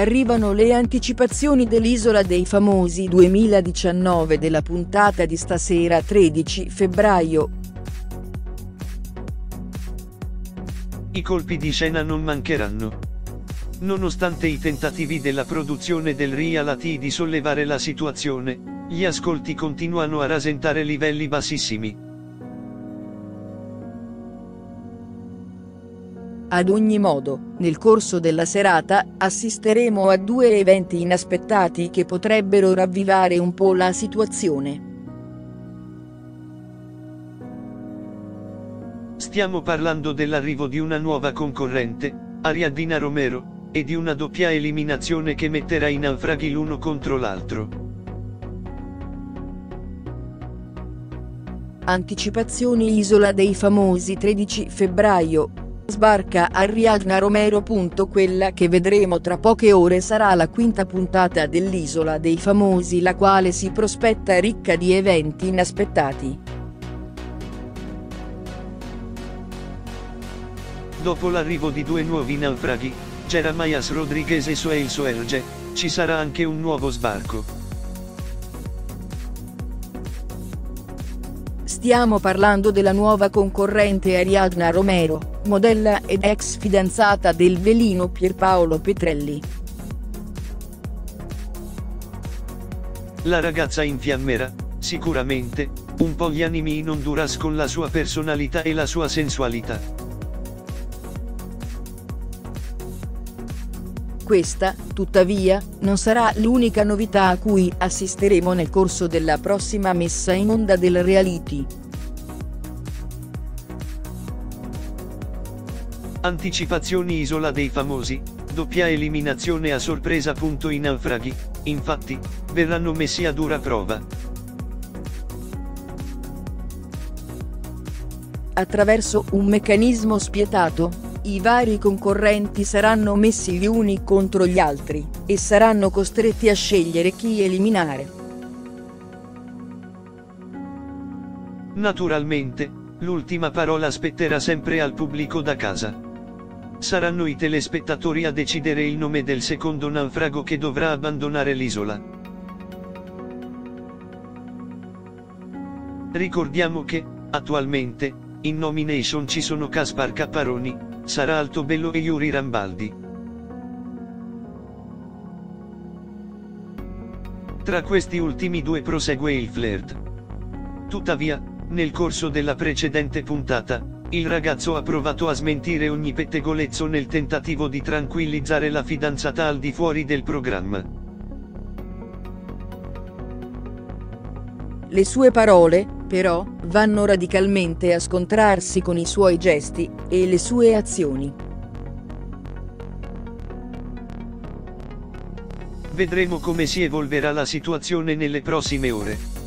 Arrivano le anticipazioni dell'Isola dei Famosi 2019 della puntata di stasera 13 febbraio. I colpi di scena non mancheranno. Nonostante i tentativi della produzione del reality di sollevare la situazione, gli ascolti continuano a rasentare livelli bassissimi. Ad ogni modo, nel corso della serata, assisteremo a due eventi inaspettati che potrebbero ravvivare un po' la situazione. Stiamo parlando dell'arrivo di una nuova concorrente, Ariadna Romero, e di una doppia eliminazione che metterà in naufraghi l'uno contro l'altro. Anticipazioni Isola dei Famosi 13 febbraio. Sbarca Ariadna Romero. Quella che vedremo tra poche ore sarà la quinta puntata dell'Isola dei Famosi, la quale si prospetta ricca di eventi inaspettati. Dopo l'arrivo di due nuovi naufraghi, Jeremias Rodriguez e Soleil Sorgè, ci sarà anche un nuovo sbarco. Stiamo parlando della nuova concorrente Ariadna Romero, modella ed ex fidanzata del veleno Pierpaolo Petrelli. La ragazza infiammerà, sicuramente, un po' gli animi in Honduras con la sua personalità e la sua sensualità. Questa, tuttavia, non sarà l'unica novità a cui assisteremo nel corso della prossima messa in onda del reality. Anticipazioni Isola dei Famosi, doppia eliminazione a sorpresa. I naufraghi, infatti, verranno messi a dura prova. Attraverso un meccanismo spietato, i vari concorrenti saranno messi gli uni contro gli altri, e saranno costretti a scegliere chi eliminare. Naturalmente, l'ultima parola spetterà sempre al pubblico da casa. Saranno i telespettatori a decidere il nome del secondo naufrago che dovrà abbandonare l'isola. Ricordiamo che, attualmente, in nomination ci sono Caspar Capparoni, Sara Altobello e Yuri Rambaldi. Tra questi ultimi due prosegue il flirt. Tuttavia, nel corso della precedente puntata, il ragazzo ha provato a smentire ogni pettegolezzo nel tentativo di tranquillizzare la fidanzata al di fuori del programma. Le sue parole, però, vanno radicalmente a scontrarsi con i suoi gesti e le sue azioni. Vedremo come si evolverà la situazione nelle prossime ore.